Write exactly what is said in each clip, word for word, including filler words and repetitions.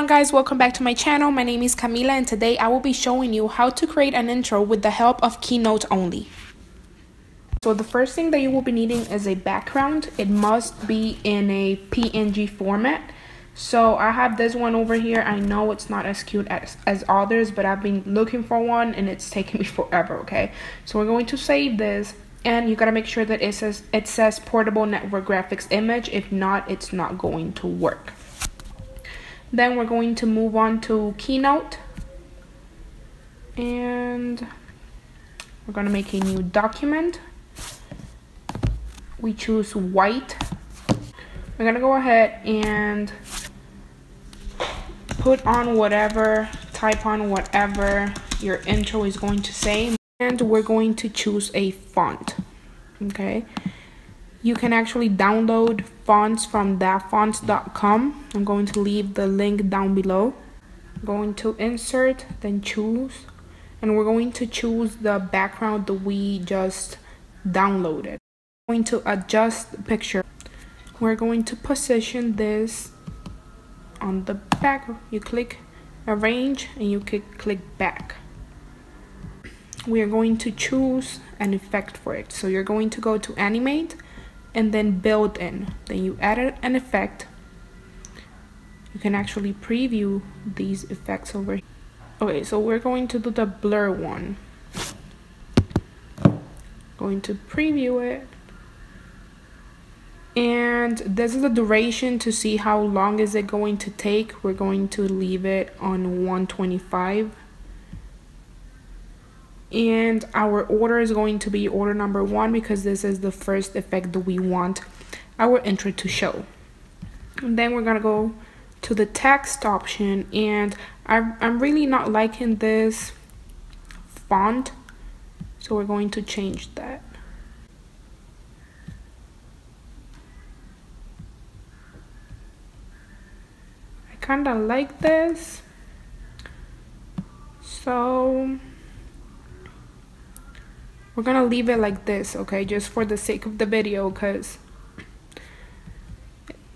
on, guys, welcome back to my channel. My name is Camila, and today I will be showing you how to create an intro with the help of Keynote only. So the first thing that you will be needing is a background. It must be in a P N G format. So I have this one over here. I know it's not as cute as, as others, but I've been looking for one and it's taking me forever, okay? So we're going to save this, and you gotta make sure that it says, it says Portable Network Graphics image. If not, it's not going to work. Then we're going to move on to Keynote, and we're going to make a new document. We choose white. We're going to go ahead and put on whatever, type on whatever your intro is going to say, and we're going to choose a font, okay? You can actually download fonts from dafont dot com. I'm going to leave the link down below. I'm going to insert, then choose, and we're going to choose the background that we just downloaded. We're going to adjust the picture. We're going to position this on the back. You click arrange and you can click back. We are going to choose an effect for it. So you're going to go to animate, and then build in, then you add an effect. You can actually preview these effects over here. Okay, so we're going to do the blur one. Going to preview it, and this is the duration to see how long is it going to take. We're going to leave it on one twenty-five, and our order is going to be order number one because this is the first effect that we want our intro to show. And then we're gonna go to the text option, and I'm, I'm really not liking this font, so we're going to change that. I kinda like this, so we're gonna leave it like this, okay, just for the sake of the video, because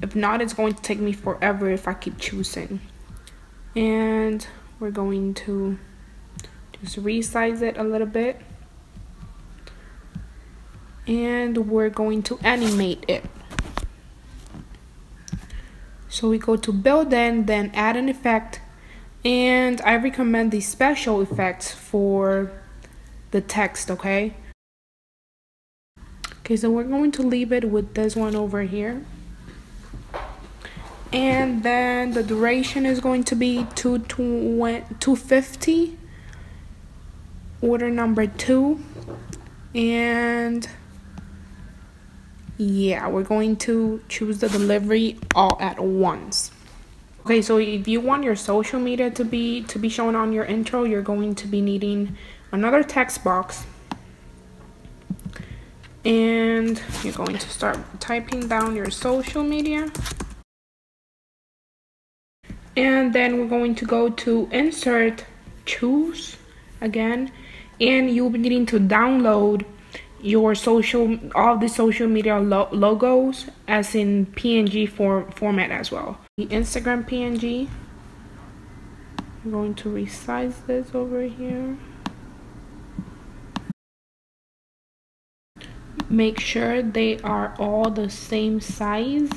if not, it's going to take me forever if I keep choosing. And we're going to just resize it a little bit, and we're going to animate it. So we go to build in, then add an effect, and I recommend the special effects for the text, okay? Okay, so we're going to leave it with this one over here, and then the duration is going to be two fifty, order number two, and yeah, we're going to choose the delivery all at once. Okay, so if you want your social media to be to be shown on your intro, you're going to be needing another text box, and you're going to start typing down your social media, and then we're going to go to insert, choose again, and you'll be needing to download your social, all the social media lo logos as in P N G form format as well. The Instagram P N G, I'm going to resize this over here. Make sure they are all the same size,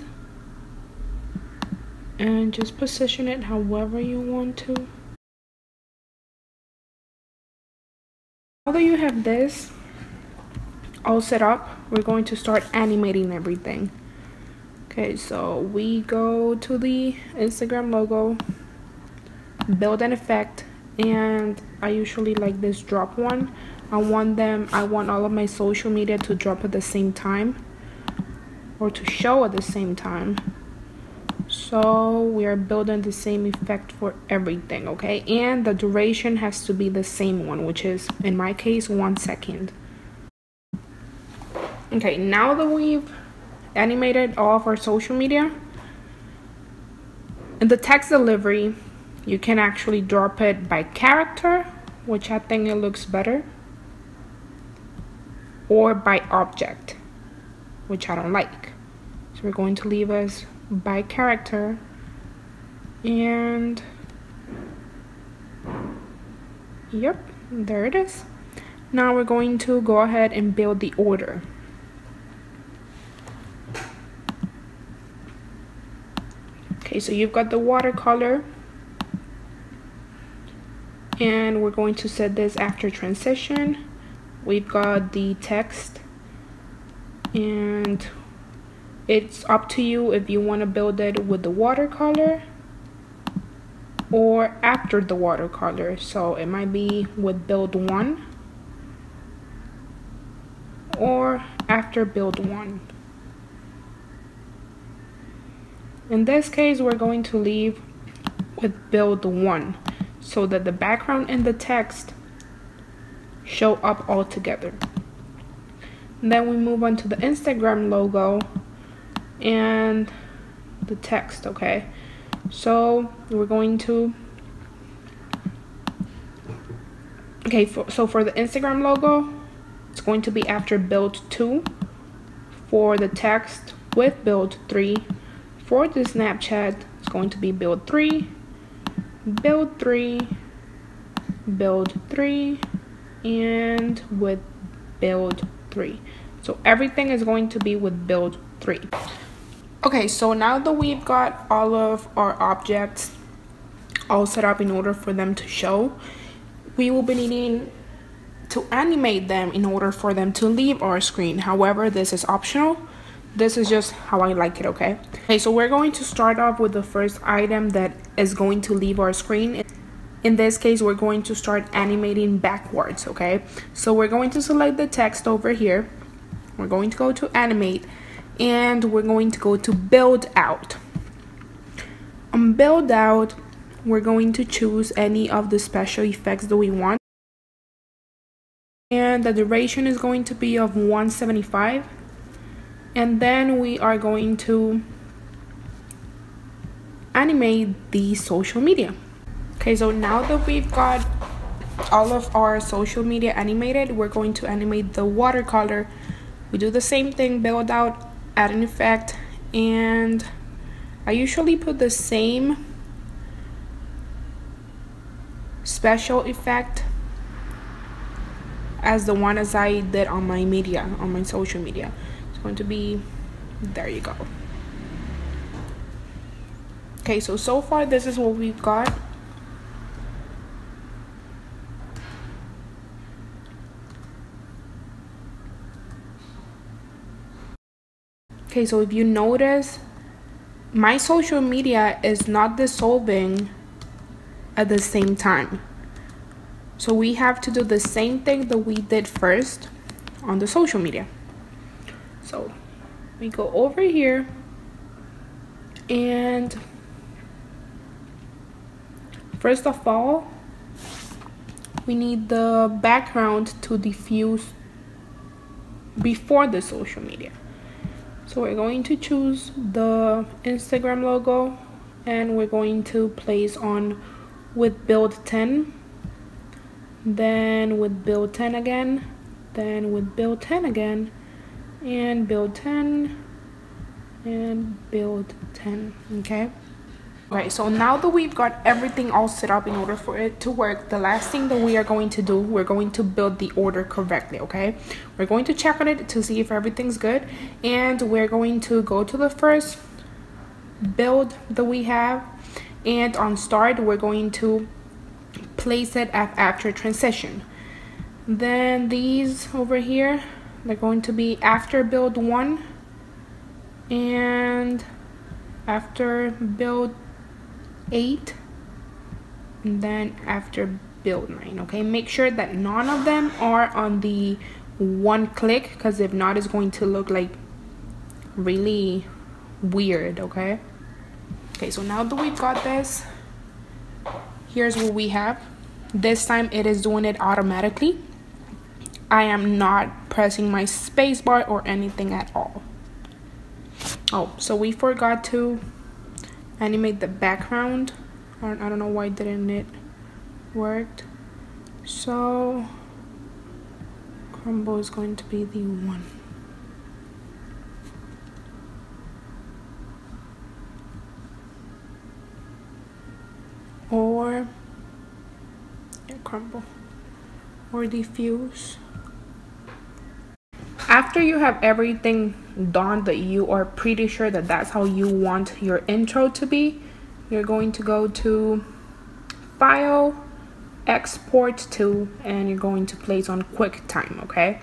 and just position it however you want to. Now that you have this all set up, we're going to start animating everything. Okay, so we go to the Instagram logo, build an effect, and I usually like this drop one. I want them, I want all of my social media to drop at the same time, or to show at the same time. So we are building the same effect for everything, okay? And the duration has to be the same one, which is, in my case, one second. Okay, now that we've animated all of our social media, in the text delivery, you can actually drop it by character, which I think it looks better, or by object, which I don't like. So we're going to leave us by character, and yep, there it is. Now we're going to go ahead and build the order. Okay, so you've got the watercolor, and we're going to set this after transition. We've got the text, and it's up to you if you want to build it with the watercolor or after the watercolor. So it might be with build one or after build one. In this case, we're going to leave with build one so that the background and the text show up all together. And then we move on to the Instagram logo and the text. Okay, so we're going to okay for, so for the Instagram logo, it's going to be after build two. For the text, with build three. For the Snapchat, it's going to be build three, build three, build three, and with build three. So everything is going to be with build three. Okay, so now that we've got all of our objects all set up in order for them to show, we will be needing to animate them in order for them to leave our screen. However, this is optional. This is just how I like it, okay? Okay, so we're going to start off with the first item that is going to leave our screen. In this case, we're going to start animating backwards, okay? So we're going to select the text over here. We're going to go to animate, and we're going to go to build out. On build out, we're going to choose any of the special effects that we want, and the duration is going to be of one seventy-five, and then we are going to animate the social media. Okay, so now that we've got all of our social media animated, we're going to animate the watercolor. We do the same thing: build out, add an effect, and I usually put the same special effect as the one as I did on my media, on my social media. It's going to be, there you go. Okay, so so far this is what we've got. Okay, so if you notice, my social media is not dissolving at the same time. So we have to do the same thing that we did first on the social media. So we go over here, and first of all, we need the background to diffuse before the social media. So we're going to choose the Instagram logo, and we're going to place on with build ten, then with build ten again, then with build ten again, and build ten, and build ten, okay? Alright, so now that we've got everything all set up in order for it to work, the last thing that we are going to do, we're going to build the order correctly, okay? We're going to check on it to see if everything's good, and we're going to go to the first build that we have, and on start, we're going to place it after transition. Then these over here, they're going to be after build one and after build eight, and then after build nine. Okay, make sure that none of them are on the one click, because if not, it's going to look like really weird. Okay, okay, so now that we've got this, here's what we have. This time it is doing it automatically. I am not pressing my spacebar or anything at all. Oh, so we forgot to animate the background. I don't, I don't know why didn't it work. So Crumble is going to be the one. and crumble or diffuse. After you have everything done that you are pretty sure that that's how you want your intro to be, you're going to go to File, Export to, and you're going to place on QuickTime, okay?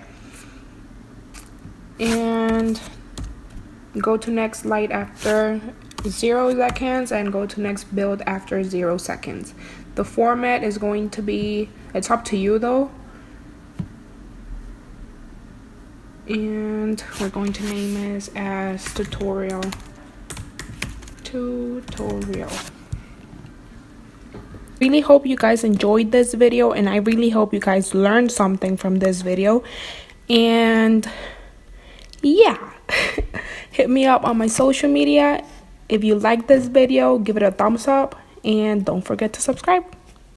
And go to next light after zero seconds and go to next build after zero seconds. The format is going to be, it's up to you though. And we're going to name this as tutorial. Tutorial. Really hope you guys enjoyed this video, and I really hope you guys learned something from this video. And yeah, hit me up on my social media. If you like this video, give it a thumbs up and don't forget to subscribe.